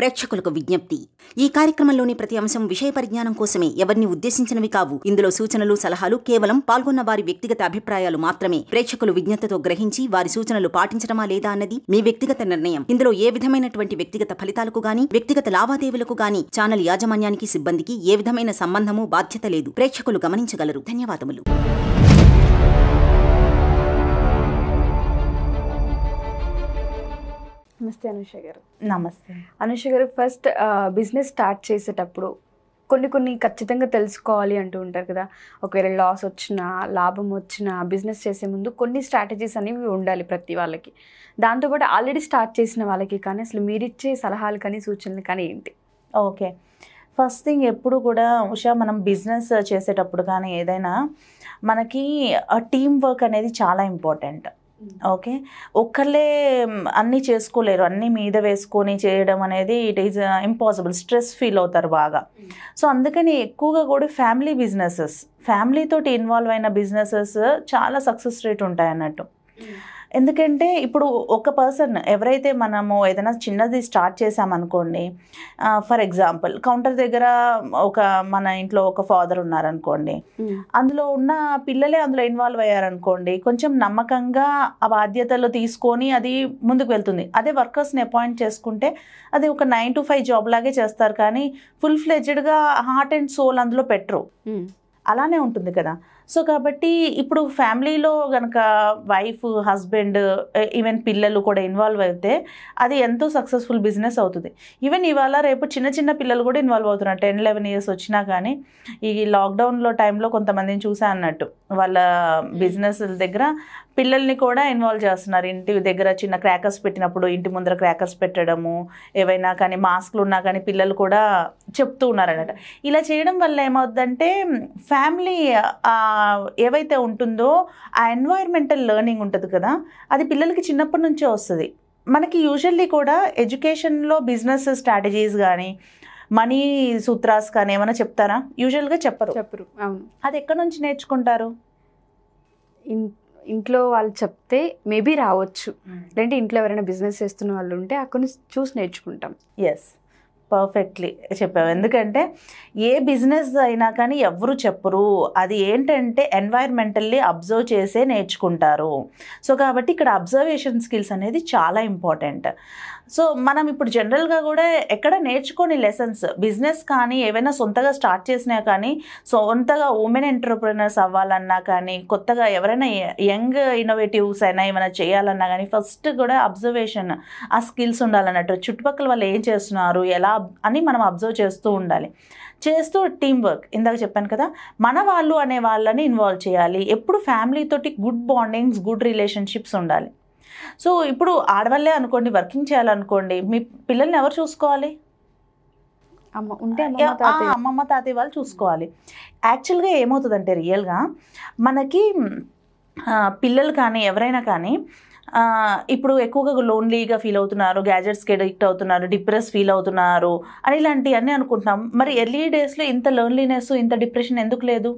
ప్రేక్షకులకు విజ్ఞప్తి ఈ కార్యక్రమంలోని ప్రతి అంశం విషయ పరిజ్ఞానం కోసమే ఎవర్ని ఉద్దేశించినవి కావు ఇందులో సూచనలు సలహాలు కేవలం పాల్గొన్న వారి వ్యక్తిగత అభిప్రాయాలు మాత్రమే ప్రేక్షకులు విజ్ఞతతో గ్రహించి వారి సూచనలు పాటించడమా లేదా అన్నది మీ వ్యక్తిగత నిర్ణయం ఇందులో ఏ విధమైనటువంటి వ్యక్తిగత ఫలితాలకు గాని వ్యక్తిగత లావాదేవీలకు గాని ఛానల్ యాజమాన్యానికి సిబ్బందికి ఏ విధమైన సంబంధము బాధ్యత లేదు ప్రేక్షకులు గమనించగలరు ధన్యవాదములు నమస్తే అనుష గారు నమస్తే అనుష గారు ఫస్ట్ బిజినెస్ స్టార్ట్ చేసేటప్పుడు కొన్ని ఖచ్చితంగా తెలుసుకోవాలి అంటూ ఉంటారు కదా ఒకవేళ లాస్ వచ్చినా లాభం వచ్చినా బిజినెస్ చేసే ముందు కొన్ని స్ట్రాటజీస్ అనేవి ఉండాలి ప్రతి వాళ్ళకి దాంతోపాటు ఆల్రెడీ స్టార్ట్ చేసిన వాళ్ళకి కానీ అసలు మీరిచ్చే సలహాలు కానీ సూచనలు కానీ ఏంటి ఓకే ఫస్ట్ థింగ్ ఎప్పుడు కూడా ఉషా మనం బిజినెస్ చేసేటప్పుడు కానీ ఏదైనా మనకి టీమ్ వర్క్ అనేది చాలా ఇంపార్టెంట్ ఓకే ఒక్కళ్ళే అన్నీ చేసుకోలేరు అన్నీ మీద వేసుకొని చేయడం అనేది it is impossible stress feel అవుతారు బాగా సో అందుకని ఎక్కువగా కూడా ఫ్యామిలీ బిజినెసెస్ ఫ్యామిలీతోటి ఇన్వాల్వ్ అయిన బిజినెసెస్ చాలా సక్సెస్ రేట్ ఉంటాయి అన్నట్టు ఎందుకంటే ఇప్పుడు ఒక పర్సన్ ఎవరైతే మనము ఏదైనా చిన్నది స్టార్ట్ చేసామనుకోండి ఫర్ ఎగ్జాంపుల్ కౌంటర్ దగ్గర ఒక మన ఇంట్లో ఒక ఫాదర్ ఉన్నారనుకోండి అందులో ఉన్న పిల్లలే అందులో ఇన్వాల్వ్ అయ్యారనుకోండి కొంచెం నమ్మకంగా ఆ బాధ్యతలు తీసుకొని అది ముందుకు వెళ్తుంది అదే వర్కర్స్ని అపాయింట్ చేసుకుంటే అది ఒక 9 to 5 జాబ్ లాగే చేస్తారు కానీ ఫుల్ ఫ్లెడ్జ్డ్గా హార్ట్ అండ్ సోల్ అందులో పెట్టరు అలానే ఉంటుంది కదా సో కాబట్టి ఇప్పుడు ఫ్యామిలీలో కనుక వైఫ్ హస్బెండ్ ఈవెన్ పిల్లలు కూడా ఇన్వాల్వ్ అయితే అది ఎంతో సక్సెస్ఫుల్ బిజినెస్ అవుతుంది ఈవెన్ ఇవాళ రేపు చిన్న పిల్లలు కూడా ఇన్వాల్వ్ అవుతున్నారు 10-11 years వచ్చినా కానీ ఈ లాక్డౌన్లో టైంలో కొంతమందిని చూసా అన్నట్టు వాళ్ళ బిజినెస్ దగ్గర పిల్లల్ని కూడా ఇన్వాల్వ్ చేస్తున్నారు ఇంటి దగ్గర చిన్న క్రాకర్స్ పెట్టినప్పుడు ఇంటి ముందర క్రాకర్స్ పెట్టడము ఏవైనా కానీ మాస్కులు ఉన్నా కానీ పిల్లలు కూడా చెప్తూ ఉన్నారు అన్నట్టు ఇలా చేయడం వల్ల ఏమవుతుందంటే ఫ్యామిలీ ఏవైతే ఉంటుందో ఆ ఎన్వైర్మెంటల్ లెర్నింగ్ ఉంటుంది కదా అది పిల్లలకి చిన్నప్పటి నుంచే వస్తుంది మనకి యూజువల్లీ కూడా ఎడ్యుకేషన్లో బిజినెస్ స్ట్రాటజీస్ కానీ మనీ సూత్రాస్ కానీ ఏమైనా చెప్తారా యూజువల్గా చెప్పరు అవును అది ఎక్కడి నుంచి నేర్చుకుంటారు ఇంట్లో వాళ్ళు చెప్తే మేబీ రావచ్చు లేదంటే ఇంట్లో ఎవరైనా బిజినెస్ చేస్తున్న వాళ్ళు ఉంటే అక్కడ చూసి నేర్చుకుంటాం ఎస్ పర్ఫెక్ట్లీ చెప్పావు ఎందుకంటే ఏ బిజినెస్ అయినా కానీ ఎవరు చెప్పరు అది ఏంటంటే ఎన్వైర్మెంటల్లీ అబ్జర్వ్ చేసే నేర్చుకుంటారు సో కాబట్టి ఇక్కడ అబ్జర్వేషన్ స్కిల్స్ అనేది చాలా ఇంపార్టెంట్ సో మనం ఇప్పుడు జనరల్గా కూడా ఎక్కడ నేర్చుకోని లెసన్స్ బిజినెస్ కానీ ఏవైనా సొంతగా స్టార్ట్ చేసినా కానీ సొంతగా ఉమెన్ ఎంటర్ప్రెనర్స్ అవ్వాలన్నా కానీ కొత్తగా ఎవరైనా యంగ్ ఇన్నోవేటివ్స్ అయినా ఏమైనా చేయాలన్నా కానీ ఫస్ట్ కూడా అబ్జర్వేషన్ ఆ స్కిల్స్ ఉండాలన్నట్టు చుట్టుపక్కల వాళ్ళు ఏం చేస్తున్నారు ఎలా అని మనం అబ్జర్వ్ చేస్తూ ఉండాలి చేస్తూ టీమ్ వర్క్ ఇందాక చెప్పాను కదా మన వాళ్ళు అనే వాళ్ళని ఇన్వాల్వ్ చేయాలి ఎప్పుడు ఫ్యామిలీతోటి గుడ్ బాండింగ్స్ గుడ్ రిలేషన్షిప్స్ ఉండాలి సో ఇప్పుడు ఆడవాళ్ళే అనుకోండి వర్కింగ్ చేయాలనుకోండి మీ పిల్లల్ని ఎవరు చూసుకోవాలి అమ్మమ్మ తాతయ్య వాళ్ళు చూసుకోవాలి యాక్చువల్గా ఏమవుతుందంటే రియల్గా మనకి పిల్లలు కానీ ఎవరైనా కానీ ఇప్పుడు ఎక్కువగా లోన్లీగా ఫీల్ అవుతున్నారు గ్యాజెట్స్కి అడిక్ట్ అవుతున్నారు డిప్రెస్ ఫీల్ అవుతున్నారు అని ఇలాంటివన్నీ అనుకుంటున్నాం మరి ఎర్లీ డేస్లో ఇంత లోన్లీనెస్ ఇంత డిప్రెషన్ ఎందుకు లేదు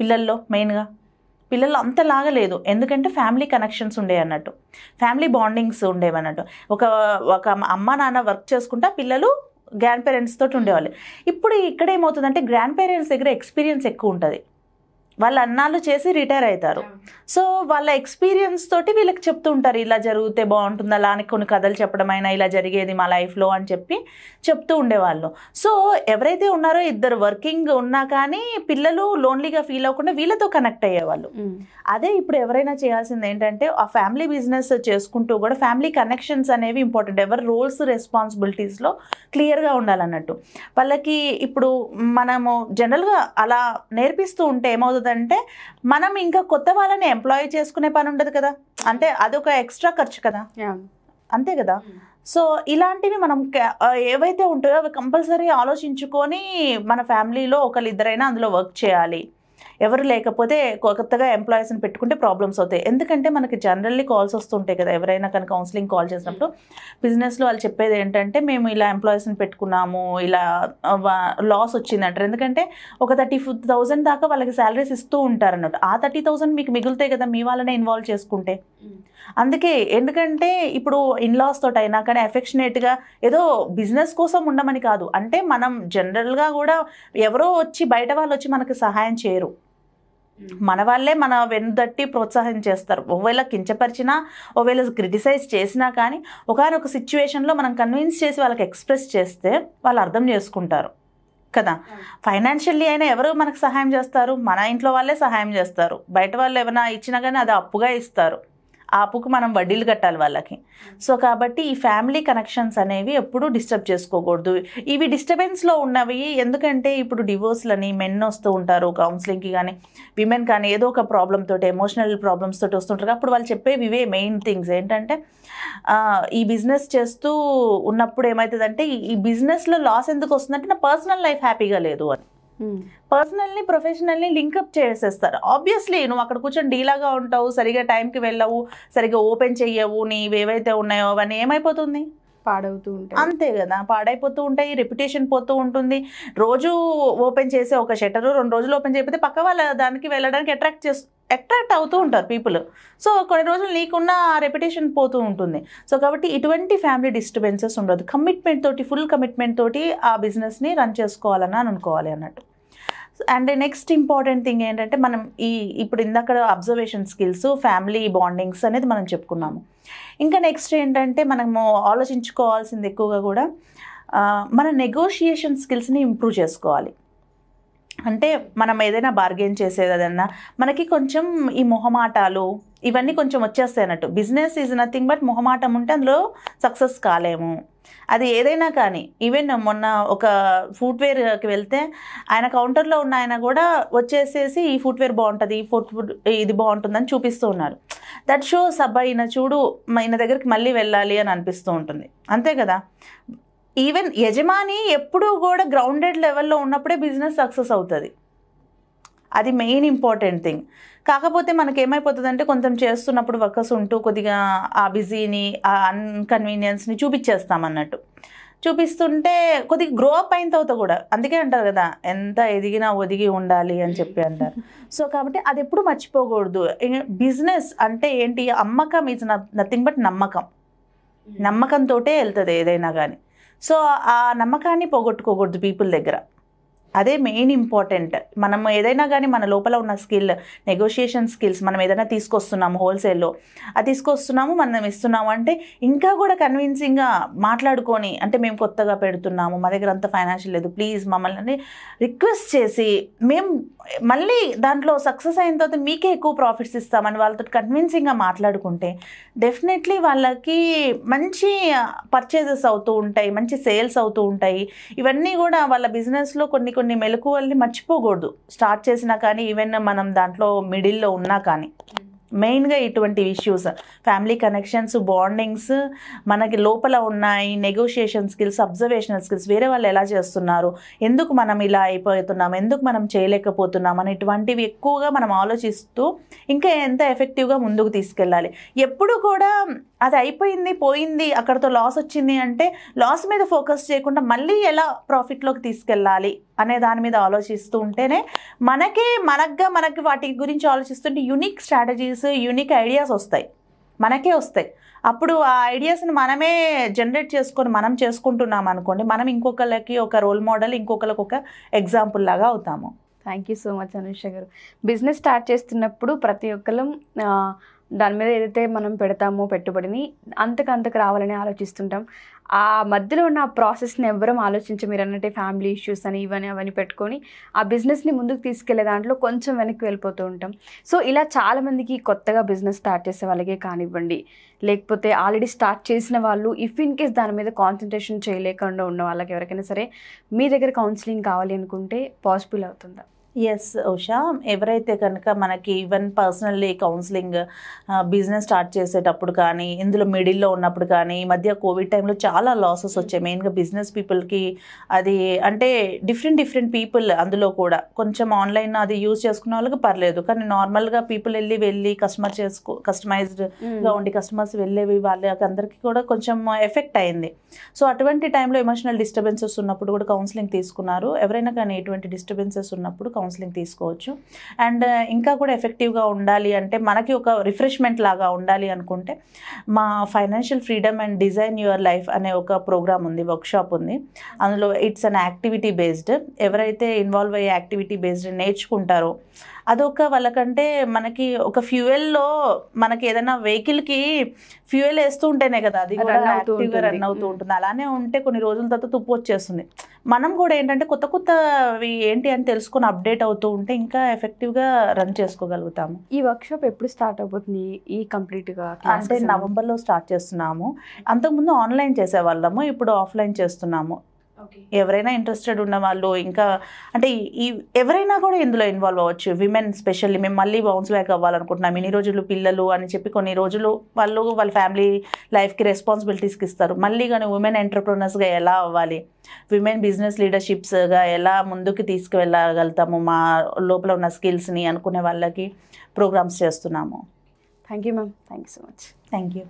పిల్లల్లో మెయిన్గా పిల్లలు అంతలాగా లేదు ఎందుకంటే ఫ్యామిలీ కనెక్షన్స్ ఉండేవి అన్నట్టు ఫ్యామిలీ బాండింగ్స్ ఉండేవి అన్నట్టు ఒక అమ్మ నాన్న వర్క్ చేసుకుంటా పిల్లలు గ్రాండ్ పేరెంట్స్ తోటి ఉండేవాళ్ళు ఇప్పుడు ఇక్కడ ఏమవుతుందంటే గ్రాండ్ పేరెంట్స్ దగ్గర ఎక్స్పీరియన్స్ ఎక్కువ ఉంటుంది వాళ్ళు అన్నాలు చేసి రిటైర్ అవుతారు సో వాళ్ళ ఎక్స్పీరియన్స్ తోటి వీళ్ళకి చెప్తూ ఉంటారు ఇలా జరిగితే బాగుంటుంది అలా అని కొన్ని కథలు చెప్పడమైనా ఇలా జరిగేది మా లైఫ్లో అని చెప్పి చెప్తూ ఉండేవాళ్ళు సో ఎవరైతే ఉన్నారో ఇద్దరు వర్కింగ్ ఉన్నా కానీ పిల్లలు లోన్లీగా ఫీల్ అవ్వకుండా వీళ్ళతో కనెక్ట్ అయ్యేవాళ్ళు అదే ఇప్పుడు ఎవరైనా చేయాల్సింది ఏంటంటే ఆ ఫ్యామిలీ బిజినెస్ చేసుకుంటూ కూడా ఫ్యామిలీ కనెక్షన్స్ అనేవి ఇంపార్టెంట్ ఎవరి రోల్స్ రెస్పాన్సిబిలిటీస్లో క్లియర్గా ఉండాలన్నట్టు వాళ్ళకి ఇప్పుడు మనము జనరల్గా అలా నేర్పిస్తూ ఉంటే ఏమవుతుంది అంటే మనం ఇంకా కొత్త వాళ్ళని ఎంప్లాయ్ చేసుకునే పని ఉండదు కదా అంటే అదొక ఎక్స్ట్రా ఖర్చు కదా అంతే కదా సో ఇలాంటివి మనం ఏవైతే ఉంటాయో అవి కంపల్సరీ ఆలోచించుకొని మన ఫ్యామిలీలో ఒకళ్ళిద్దరైనా అందులో వర్క్ చేయాలి ఎవరు లేకపోతే కొత్తగా ఎంప్లాయీస్ని పెట్టుకుంటే ప్రాబ్లమ్స్ అవుతాయి ఎందుకంటే మనకి జనరల్లీ కాల్స్ వస్తుంటాయి కదా ఎవరైనా కానీ కౌన్సిలింగ్ కాల్ చేసినప్పుడు బిజినెస్లో వాళ్ళు చెప్పేది ఏంటంటే మేము ఇలా ఎంప్లాయీస్ని పెట్టుకున్నాము ఇలా లాస్ వచ్చిందంటారు ఎందుకంటే ఒక 30,000 దాకా వాళ్ళకి శాలరీస్ ఇస్తూ ఉంటారు అన్నట్టు ఆ 30,000 మీకు మిగులుతాయి కదా మీ వాళ్ళనే ఇన్వాల్వ్ చేసుకుంటే అందుకే ఎందుకంటే ఇప్పుడు ఇన్ లాస్ తోట అయినా కానీ అఫెక్షనేట్ గా ఏదో బిజినెస్ కోసం ఉండమని కాదు, అంటే మనం జనరల్ గా కూడా ఎవరో వచ్చి బయట వాళ్ళు వచ్చి మనకు సహాయం చేయరు, మన వాళ్ళే మన వెనుదట్టి ప్రోత్సాహం చేస్తారు. ఒకవేళ కించపరిచినా ఒకవేళ క్రిటిసైజ్ చేసినా కానీ ఒకనొక సిచ్యువేషన్లో మనం కన్విన్స్ చేసి వాళ్ళకి ఎక్స్ప్రెస్ చేస్తే వాళ్ళు అర్థం చేసుకుంటారు కదా. ఫైనాన్షియల్లీ అయినా ఎవరు మనకు సహాయం చేస్తారు, మన ఇంట్లో వాళ్ళే సహాయం చేస్తారు. బయట వాళ్ళు ఏమైనా ఇచ్చినా కానీ అది అప్పుగా ఇస్తారు, ఆ అప్పుకు మనం వడ్డీలు కట్టాలి వాళ్ళకి. సో కాబట్టి ఈ ఫ్యామిలీ కనెక్షన్స్ అనేవి ఎప్పుడూ డిస్టర్బ్ చేసుకోకూడదు. ఇవి డిస్టర్బెన్స్లో ఉన్నవి, ఎందుకంటే ఇప్పుడు డివోర్స్లని మెన్ వస్తూ ఉంటారు కౌన్సిలింగ్కి, కానీ విమెన్ కానీ ఏదో ఒక ప్రాబ్లమ్ తోటి ఎమోషనల్ ప్రాబ్లమ్స్ తోటి వస్తుంటారు. అప్పుడు వాళ్ళు చెప్పేవి ఇవే మెయిన్ థింగ్స్ ఏంటంటే, ఈ బిజినెస్ చేస్తూ ఉన్నప్పుడు ఏమవుతుందంటే ఈ బిజినెస్లో లాస్ ఎందుకు వస్తుందంటే నా పర్సనల్ లైఫ్ హ్యాపీగా లేదు అని, పర్సనల్ని ప్రొఫెషనల్ని లింకప్ చేసేస్తారు. ఆబ్వియస్లీ నువ్వు అక్కడ కూర్చొని డీలాగా ఉంటావు, సరిగా టైంకి వెళ్ళవు, సరిగా ఓపెన్ చెయ్యవు, నీవేవైతే ఉన్నాయో అవన్నీ ఏమైపోతుంది, పాడవుతూ ఉంటాయి అంతే కదా. పాడైపోతూ ఉంటాయి, రెప్యుటేషన్ పోతూ ఉంటుంది. రోజు ఓపెన్ చేసే ఒక షట్టర్ 2 రోజులు ఓపెన్ చేయకపోతే పక్క వాళ్ళ దానికి వెళ్ళడానికి అట్రాక్ట్ అవుతూ ఉంటారు పీపుల్. సో కొన్ని రోజులు నీకున్న రెప్యుటేషన్ పోతూ ఉంటుంది. సో కాబట్టి ఇటువంటి ఫ్యామిలీ డిస్టర్బెన్సెస్ ఉండదు, కమిట్మెంట్ తోటి ఫుల్ కమిట్మెంట్ తోటి ఆ బిజినెస్ని రన్ చేసుకోవాలని అనుకోవాలి అన్నట్టు. అండ్ నెక్స్ట్ ఇంపార్టెంట్ థింగ్ ఏంటంటే మనం ఇప్పుడు ఇందాక అబ్జర్వేషన్ స్కిల్స్, ఫ్యామిలీ బాండింగ్స్ అనేది మనం చెప్పుకున్నాము. ఇంకా నెక్స్ట్ ఏంటంటే మనము ఆలోచించుకోవాల్సింది ఎక్కువగా కూడా మన నెగోషియేషన్ స్కిల్స్ని ఇంప్రూవ్ చేసుకోవాలి. అంటే మనం ఏదైనా బార్గెన్ చేసేదన్నా మనకి కొంచెం ఈ మొహమాటాలు ఇవన్నీ కొంచెం వచ్చేస్తాయి అన్నట్టు. బిజినెస్ ఈజ్ నథింగ్ బట్ మొహమాటం ఉంటే అందులో సక్సెస్ కాలేము, అది ఏదైనా కానీ. ఈవెన్ మొన్న ఒక ఫుట్వేర్కి వెళ్తే ఆయన కౌంటర్లో ఉన్న ఆయన కూడా వచ్చేసేసి ఈ ఫుట్వేర్ బాగుంటుంది, ఇది బాగుంటుందని చూపిస్తూ ఉన్నారు. దట్ షోస్ అబ్బాయి ఈయన చూడు, ఈయన దగ్గరికి మళ్ళీ వెళ్ళాలి అని అనిపిస్తూ ఉంటుంది అంతే కదా. ఈవెన్ యజమాని ఎప్పుడూ కూడా గ్రౌండెడ్ లెవెల్లో ఉన్నప్పుడే బిజినెస్ సక్సెస్ అవుతుంది, అది మెయిన్ ఇంపార్టెంట్ థింగ్. కాకపోతే మనకి ఏమైపోతుందంటే కొంచెం చేస్తున్నప్పుడు వర్కర్స్ ఉంటూ కొద్దిగా ఆ బిజీని ఆ అన్కన్వీనియన్స్ని చూపించేస్తాం అన్నట్టు. చూపిస్తుంటే కొద్దిగా గ్రో అప్ అయిన తర్వాత కూడా అందుకే అంటారు కదా ఎంత ఎదిగినా ఒదిగి ఉండాలి అని చెప్పి అంటారు. సో కాబట్టి అది ఎప్పుడు మర్చిపోకూడదు. బిజినెస్ అంటే ఏంటి, అమ్మకం ఈజ్ నథింగ్ బట్ నమ్మకం, నమ్మకంతో వెళ్తుంది ఏదైనా కానీ. సో ఆ నమ్మకాన్ని పోగొట్టుకోకూడదు పీపుల్ దగ్గర, అదే మెయిన్ ఇంపార్టెంట్. మనం ఏదైనా కానీ మన లోపల ఉన్న స్కిల్, నెగోషియేషన్ స్కిల్స్, మనం ఏదైనా తీసుకొస్తున్నాము హోల్సేల్లో, అది తీసుకొస్తున్నాము మనం ఇస్తున్నాము అంటే ఇంకా కూడా కన్విన్సింగ్గా మాట్లాడుకొని, అంటే మేము కొత్తగా పెడుతున్నాము, మా దగ్గర అంత ఫైనాన్షియల్ లేదు, ప్లీజ్ మమ్మల్ని రిక్వెస్ట్ చేసి మేము మళ్ళీ దాంట్లో సక్సెస్ అయిన తర్వాత మీకే ఎక్కువ ప్రాఫిట్స్ ఇస్తామని వాళ్ళతో కన్విన్సింగ్గా మాట్లాడుకుంటే డెఫినెట్లీ వాళ్ళకి మంచి పర్చేజెస్ అవుతూ ఉంటాయి, మంచి సేల్స్ అవుతూ ఉంటాయి. ఇవన్నీ కూడా వాళ్ళ బిజినెస్లో కొన్ని కొన్ని మెలకువల్ని మర్చిపోకూడదు స్టార్ట్ చేసినా కానీ, ఈవెన్ మనం దాంట్లో మిడిల్లో ఉన్నా కానీ. మెయిన్గా ఇటువంటి ఇష్యూస్, ఫ్యామిలీ కనెక్షన్స్, బాండింగ్స్, మనకి లోపల ఉన్నాయి నెగోషియేషన్ స్కిల్స్, అబ్జర్వేషనల్ స్కిల్స్, వేరే వాళ్ళు ఎలా చేస్తున్నారు, ఎందుకు మనం ఇలా అయిపోతున్నాం, ఎందుకు మనం చేయలేకపోతున్నాం అని ఇటువంటివి ఎక్కువగా మనం ఆలోచిస్తూ ఇంకా ఎంత ఎఫెక్టివ్గా ముందుకు తీసుకెళ్ళాలి. ఎప్పుడు కూడా అది అయిపోయింది పోయింది అక్కడతో లాస్ వచ్చింది అంటే లాస్ మీద ఫోకస్ చేయకుండా మళ్ళీ ఎలా ప్రాఫిట్లోకి తీసుకెళ్ళాలి అనే దాని మీద ఆలోచిస్తూ ఉంటేనే మనకి వాటి గురించి ఆలోచిస్తుంటే యూనిక్ స్ట్రాటజీస్, యూనిక్ ఐడియాస్ వస్తాయి, మనకే వస్తాయి. అప్పుడు ఆ ఐడియాస్ని మనమే జనరేట్ చేసుకొని మనం చేసుకుంటున్నాం అనుకోండి, మనం ఇంకొకరికి ఒక రోల్ మోడల్, ఇంకొకరికి ఒక ఎగ్జాంపుల్ లాగా అవుతాము. Thank you so much Anusha గారు. బిజినెస్ స్టార్ట్ చేస్తున్నప్పుడు ప్రతి ఒక్కరు దాని మీద ఏదైతే మనం పెడతామో పెట్టుబడిని అంతకంతకు రావాలని ఆలోచిస్తుంటాం. ఆ మధ్యలో ఉన్న ప్రాసెస్ని ఎవ్వరం ఆలోచించి మీరు అన్నట్టు ఫ్యామిలీ ఇష్యూస్ అని అవన్నీ పెట్టుకొని ఆ బిజినెస్ని ముందుకు తీసుకెళ్లే దాంట్లో కొంచెం వెనక్కి వెళ్ళిపోతూ ఉంటాం. సో ఇలా చాలామందికి కొత్తగా బిజినెస్ స్టార్ట్ చేసే వాళ్ళకే కానివ్వండి, లేకపోతే ఆల్రెడీ స్టార్ట్ చేసిన వాళ్ళు, ఇఫ్ ఇన్ కేస్ దాని మీద కాన్సన్ట్రేషన్ చేయలేకుండా ఉన్న వాళ్ళకి ఎవరికైనా సరే మీ దగ్గర కౌన్సిలింగ్ కావాలి అనుకుంటే పాసిబుల్ అవుతుందా? ఎస్ ఉషా, ఎవరైతే కనుక మనకి even personally counselling business start చేసేటప్పుడు కానీ, ఇందులో మిడిల్లో ఉన్నప్పుడు కానీ, ఈ మధ్య కోవిడ్ టైంలో చాలా లాసెస్ వచ్చాయి మెయిన్గా బిజినెస్ పీపుల్కి. అది అంటే డిఫరెంట్ పీపుల్, అందులో కూడా కొంచెం ఆన్లైన్ అది యూజ్ చేసుకునే వాళ్ళకి పర్లేదు, కానీ నార్మల్గా పీపుల్ వెళ్ళి కస్టమైజ్డ్గా ఉండి కస్టమర్స్ వెళ్ళేవి వాళ్ళకి అందరికీ కూడా కొంచెం ఎఫెక్ట్ అయింది. సో అటువంటి టైంలో ఎమోషనల్ డిస్టర్బెన్సెస్ ఉన్నప్పుడు కూడా కౌన్సిలింగ్ తీసుకున్నారు ఎవరైనా కానీ. ఎటువంటి డిస్టర్బెన్సెస్ ఉన్నప్పుడు కౌన్సిలింగ్ తీసుకోవచ్చు. అండ్ ఇంకా కూడా ఎఫెక్టివ్గా ఉండాలి అంటే మనకి ఒక రిఫ్రెష్మెంట్ లాగా ఉండాలి అనుకుంటే మా financial freedom and design your life అనే ఒక ప్రోగ్రామ్ ఉంది, వర్క్షాప్ ఉంది. అందులో ఇట్స్ అన్ యాక్టివిటీ బేస్డ్, ఎవరైతే ఇన్వాల్వ్ అయ్యే యాక్టివిటీ బేస్డ్ నేర్చుకుంటారో అదొక వాళ్ళకంటే మనకి ఒక ఫ్యూయల్లో మనకి ఏదైనా వెహికల్కి ఫ్యూయల్ వేస్తూ ఉంటేనే కదా అది కూడా యాక్టివ్గా రన్ అవుతూ ఉంటుంది. అలానే ఉంటే కొన్ని రోజుల తర్వాత తుప్పు వచ్చేస్తుంది. మనం కూడా ఏంటంటే కొత్త కొత్తవి ఏంటి అని తెలుసుకొని అప్డేట్ అవుతూ ఉంటే ఇంకా ఎఫెక్టివ్గా రన్ చేసుకోగలుగుతాము. ఈ వర్క్షాప్ ఎప్పుడు స్టార్ట్ అవుతుంది? ఈ కంప్లీట్గా అంటే నవంబర్లో స్టార్ట్ చేస్తున్నాము. అంతకుముందు ఆన్లైన్ చేసేవాళ్ళము, ఇప్పుడు ఆఫ్లైన్ చేస్తున్నాము. ఎవరైనా ఇంట్రెస్టెడ్ ఉన్న వాళ్ళు ఇంకా అంటే ఈ ఎవరైనా కూడా ఇందులో ఇన్వాల్వ్ అవ్వచ్చు. విమెన్ స్పెషల్లీ మేము మళ్ళీ బౌన్స్ బ్యాక్ అవ్వాలనుకుంటున్నాం. ఇన్ని రోజులు పిల్లలు అని చెప్పి కొన్ని రోజులు వాళ్ళు వాళ్ళ ఫ్యామిలీ లైఫ్కి రెస్పాన్సిబిలిటీస్కి ఇస్తారు. మళ్ళీ కానీ ఉమెన్ ఎంటర్ప్రినర్స్గా ఎలా అవ్వాలి, విమెన్ బిజినెస్ లీడర్షిప్స్గా ఎలా ముందుకు తీసుకువెళ్ళగలుగుతాము మా లోపల ఉన్న స్కిల్స్ని అనుకునే వాళ్ళకి ప్రోగ్రామ్స్ చేస్తున్నాము. Thank you ma'am. Thank you so much. Thank you.